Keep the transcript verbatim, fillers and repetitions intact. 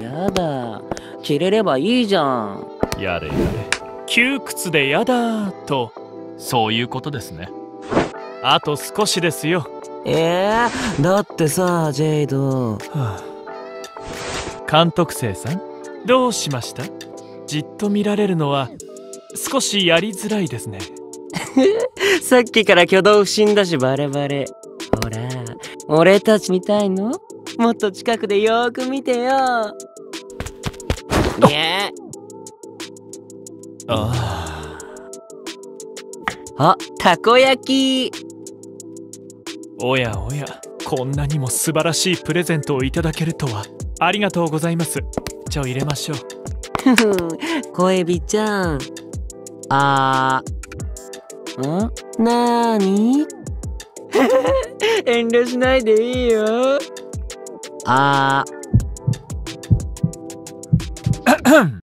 やだ、着れればいいじゃん。やれやれ、窮屈でやだーと、そういうことですね。あと少しですよ。えー、だってさジェイド、はあ、監督生さんどうしました？じっと見られるのは少しやりづらいですね。さっきから挙動不審だしバレバレ。ほら、俺たち見たいの？もっと近くでよーく見てよ。ねえ。ああ。あ、たこ焼き。おやおや、こんなにも素晴らしいプレゼントをいただけるとは。ありがとうございます。じゃあ入れましょう。小エビちゃん。あー。ん？なーに？遠慮しないでいいよ。あー。